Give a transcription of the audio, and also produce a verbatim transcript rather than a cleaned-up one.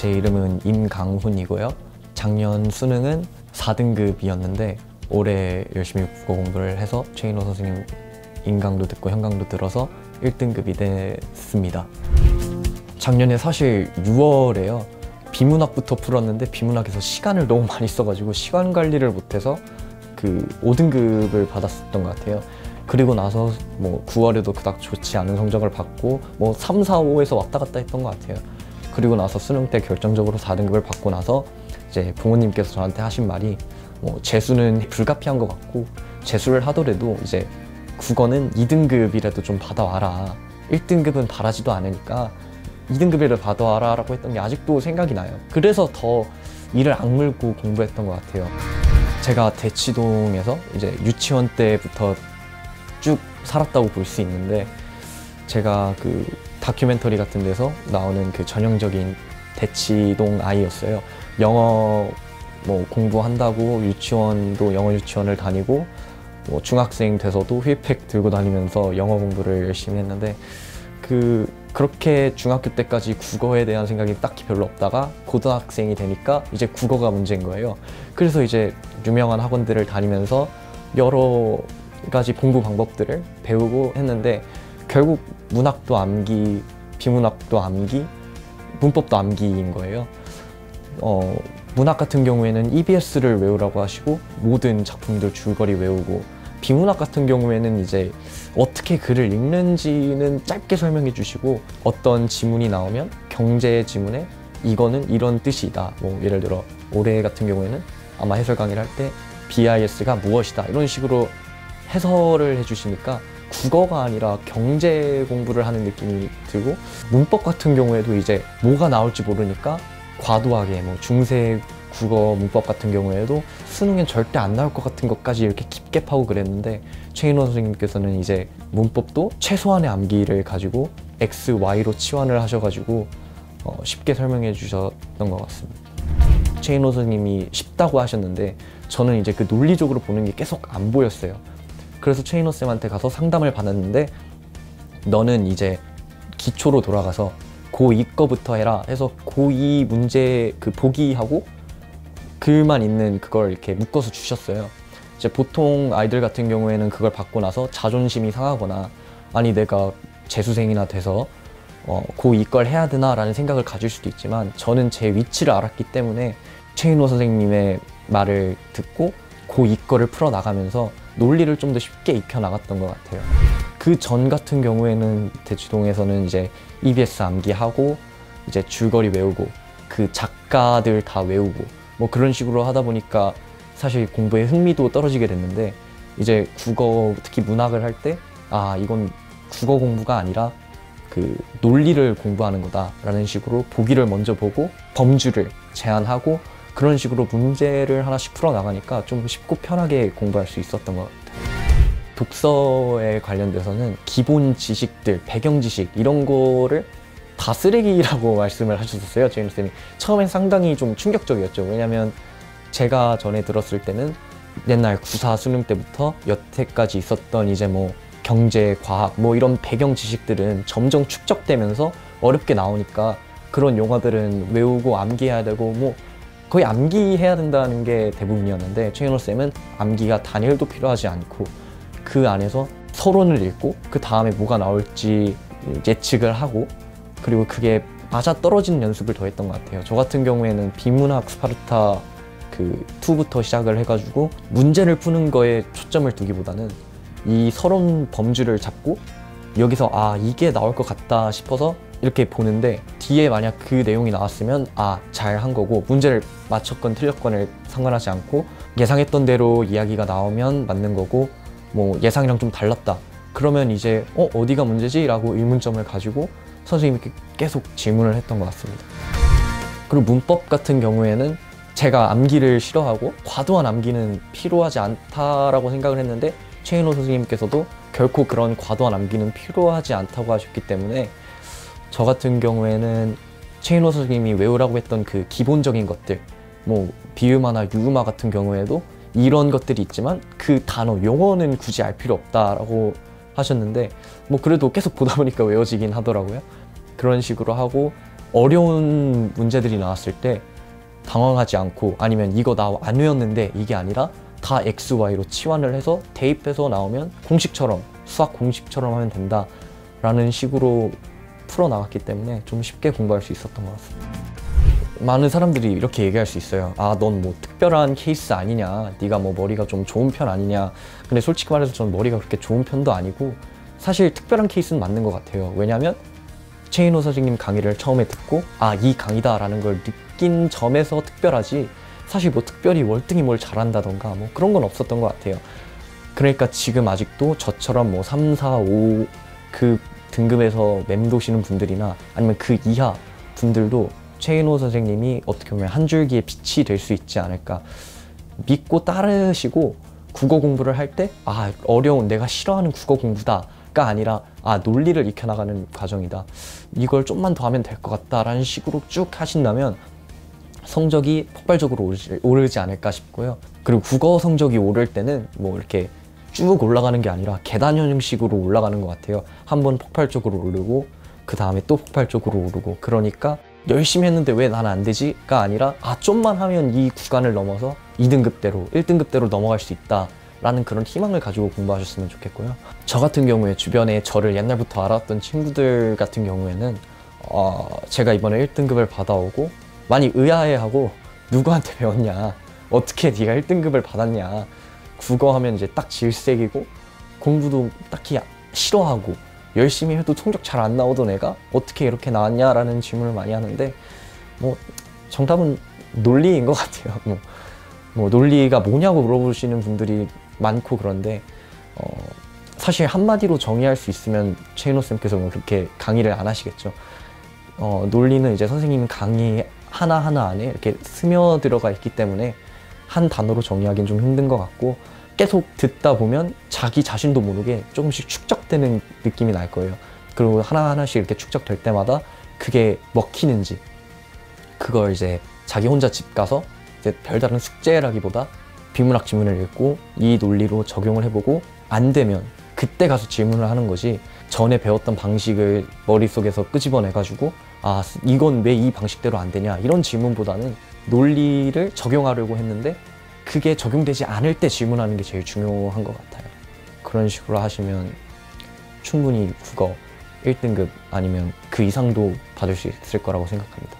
제 이름은 임강훈이고요. 작년 수능은 사 등급이었는데 올해 열심히 국어 공부를 해서 최인호 선생님 인강도 듣고 현강도 들어서 일 등급이 됐습니다. 작년에 사실 유월에요. 비문학부터 풀었는데 비문학에서 시간을 너무 많이 써가지고 시간 관리를 못해서 그 오 등급을 받았었던 것 같아요. 그리고 나서 뭐 구월에도 그닥 좋지 않은 성적을 받고 뭐 삼, 사, 오에서 왔다 갔다 했던 것 같아요. 그리고 나서 수능 때 결정적으로 사 등급을 받고 나서 이제 부모님께서 저한테 하신 말이 뭐 재수는 불가피한 것 같고 재수를 하더라도 이제 국어는 이 등급이라도 좀 받아와라. 일 등급은 바라지도 않으니까 이 등급이라도 받아와라 라고 했던 게 아직도 생각이 나요. 그래서 더 이를 악물고 공부했던 것 같아요. 제가 대치동에서 이제 유치원 때부터 쭉 살았다고 볼 수 있는데 제가 그 다큐멘터리 같은 데서 나오는 그 전형적인 대치동 아이였어요. 영어 뭐 공부한다고 유치원도 영어 유치원을 다니고 뭐 중학생 돼서도 휠팩 들고 다니면서 영어 공부를 열심히 했는데 그 그렇게 중학교 때까지 국어에 대한 생각이 딱히 별로 없다가 고등학생이 되니까 이제 국어가 문제인 거예요. 그래서 이제 유명한 학원들을 다니면서 여러 가지 공부 방법들을 배우고 했는데 결국 문학도 암기, 비문학도 암기, 문법도 암기인 거예요. 어, 문학 같은 경우에는 이비에스를 외우라고 하시고 모든 작품들 줄거리 외우고 비문학 같은 경우에는 이제 어떻게 글을 읽는지는 짧게 설명해 주시고 어떤 지문이 나오면 경제 지문에 이거는 이런 뜻이다. 뭐 예를 들어 올해 같은 경우에는 아마 해설 강의를 할 때 비아이에스가 무엇이다 이런 식으로 해설을 해주시니까 국어가 아니라 경제 공부를 하는 느낌이 들고 문법 같은 경우에도 이제 뭐가 나올지 모르니까 과도하게 뭐 중세 국어 문법 같은 경우에도 수능엔 절대 안 나올 것 같은 것까지 이렇게 깊게 파고 그랬는데 최인호 선생님께서는 이제 문법도 최소한의 암기를 가지고 X, Y로 치환을 하셔가지고 어 쉽게 설명해 주셨던 것 같습니다. 최인호 선생님이 쉽다고 하셨는데 저는 이제 그 논리적으로 보는 게 계속 안 보였어요. 그래서 최인호 쌤한테 가서 상담을 받았는데 너는 이제 기초로 돌아가서 고이 거부터 해라 해서 고이 문제 그 보기하고 글만 있는 그걸 이렇게 묶어서 주셨어요. 이제 보통 아이들 같은 경우에는 그걸 받고 나서 자존심이 상하거나 아니 내가 재수생이나 돼서 어, 고이 걸 해야 되나 라는 생각을 가질 수도 있지만 저는 제 위치를 알았기 때문에 최인호 선생님의 말을 듣고 고이 거를 풀어나가면서 논리를 좀 더 쉽게 익혀나갔던 것 같아요. 그 전 같은 경우에는 대치동에서는 이제 이비에스 암기하고 이제 줄거리 외우고 그 작가들 다 외우고 뭐 그런 식으로 하다 보니까 사실 공부에 흥미도 떨어지게 됐는데 이제 국어 특히 문학을 할 때 아 이건 국어 공부가 아니라 그 논리를 공부하는 거다 라는 식으로 보기를 먼저 보고 범주를 제한하고 그런 식으로 문제를 하나씩 풀어나가니까 좀 쉽고 편하게 공부할 수 있었던 것 같아요. 독서에 관련돼서는 기본 지식들, 배경 지식 이런 거를 다 쓰레기라고 말씀을 하셨었어요. 최인호 쌤이 처음엔 상당히 좀 충격적이었죠. 왜냐면 제가 전에 들었을 때는 옛날 구사 수능 때부터 여태까지 있었던 이제 뭐 경제, 과학 뭐 이런 배경 지식들은 점점 축적되면서 어렵게 나오니까 그런 용어들은 외우고 암기해야 되고 뭐 거의 암기해야 된다는 게 대부분이었는데 최인호 쌤은 암기가 단일도 필요하지 않고 그 안에서 서론을 읽고 그 다음에 뭐가 나올지 예측을 하고 그리고 그게 맞아떨어지는 연습을 더 했던 것 같아요. 저 같은 경우에는 비문학 스파르타 그 이부터 시작을 해가지고 문제를 푸는 거에 초점을 두기보다는 이 서론 범주를 잡고 여기서 아 이게 나올 것 같다 싶어서 이렇게 보는데 뒤에 만약 그 내용이 나왔으면 아 잘한 거고 문제를 맞췄건 틀렸건을 상관하지 않고 예상했던 대로 이야기가 나오면 맞는 거고 뭐 예상이랑 좀 달랐다 그러면 이제 어 어디가 문제지? 라고 의문점을 가지고 선생님께 계속 질문을 했던 것 같습니다. 그리고 문법 같은 경우에는 제가 암기를 싫어하고 과도한 암기는 필요하지 않다라고 생각을 했는데 최인호 선생님께서도 결코 그런 과도한 암기는 필요하지 않다고 하셨기 때문에 저 같은 경우에는 최인호 선생님이 외우라고 했던 그 기본적인 것들 뭐 비음화나 유음화 같은 경우에도 이런 것들이 있지만 그 단어, 용어는 굳이 알 필요 없다라고 하셨는데 뭐 그래도 계속 보다 보니까 외워지긴 하더라고요. 그런 식으로 하고 어려운 문제들이 나왔을 때 당황하지 않고, 아니면 이거 나 안 외웠는데 이게 아니라 다 X, Y로 치환을 해서 대입해서 나오면 공식처럼, 수학 공식처럼 하면 된다 라는 식으로 풀어나갔기 때문에 좀 쉽게 공부할 수 있었던 것 같습니다. 많은 사람들이 이렇게 얘기할 수 있어요. 아, 넌 뭐 특별한 케이스 아니냐, 네가 뭐 머리가 좀 좋은 편 아니냐. 근데 솔직히 말해서 저는 머리가 그렇게 좋은 편도 아니고 사실 특별한 케이스는 맞는 것 같아요. 왜냐면 최인호 선생님 강의를 처음에 듣고 아, 이 강의다 라는 걸 느낀 점에서 특별하지, 사실 뭐 특별히 월등히 뭘 잘한다던가 뭐 그런 건 없었던 것 같아요. 그러니까 지금 아직도 저처럼 뭐 삼, 사, 오 그 등급에서 맴도시는 분들이나 아니면 그 이하 분들도 최인호 선생님이 어떻게 보면 한 줄기의 빛이 될 수 있지 않을까 믿고 따르시고, 국어 공부를 할 때 아, 어려운 내가 싫어하는 국어 공부다 가 아니라 아, 논리를 익혀나가는 과정이다, 이걸 좀만 더 하면 될 것 같다라는 식으로 쭉 하신다면 성적이 폭발적으로 오르지, 오르지 않을까 싶고요. 그리고 국어 성적이 오를 때는 뭐 이렇게 쭉 올라가는 게 아니라 계단 형식으로 올라가는 것 같아요. 한번 폭발적으로 오르고 그 다음에 또 폭발적으로 오르고, 그러니까 열심히 했는데 왜 난 안 되지? 가 아니라 아, 좀만 하면 이 구간을 넘어서 이 등급대로, 일 등급대로 넘어갈 수 있다 라는 그런 희망을 가지고 공부하셨으면 좋겠고요. 저 같은 경우에 주변에 저를 옛날부터 알았던 친구들 같은 경우에는 어, 제가 이번에 일 등급을 받아오고 많이 의아해하고 누구한테 배웠냐, 어떻게 네가 일 등급을 받았냐, 국어하면 이제 딱 질색이고 공부도 딱히 싫어하고 열심히 해도 성적 잘 안 나오던 애가 어떻게 이렇게 나왔냐 라는 질문을 많이 하는데, 뭐 정답은 논리인 것 같아요. 뭐, 뭐 논리가 뭐냐고 물어보시는 분들이 많고, 그런데 어, 사실 한마디로 정의할 수 있으면 최인호 쌤께서는 그렇게 강의를 안 하시겠죠. 어, 논리는 이제 선생님 강의 하나하나 안에 이렇게 스며들어가 있기 때문에 한 단어로 정의하기는 좀 힘든 것 같고, 계속 듣다 보면 자기 자신도 모르게 조금씩 축적되는 느낌이 날 거예요. 그리고 하나하나씩 이렇게 축적될 때마다 그게 먹히는지, 그걸 이제 자기 혼자 집 가서 이제 별다른 숙제라기보다 비문학 지문을 읽고 이 논리로 적용을 해보고 안 되면 그때 가서 질문을 하는 거지, 전에 배웠던 방식을 머릿속에서 끄집어내가지고 아, 이건 왜 이 방식대로 안 되냐 이런 질문보다는 논리를 적용하려고 했는데 그게 적용되지 않을 때 질문하는 게 제일 중요한 것 같아요. 그런 식으로 하시면 충분히 국어 일 등급 아니면 그 이상도 받을 수 있을 거라고 생각합니다.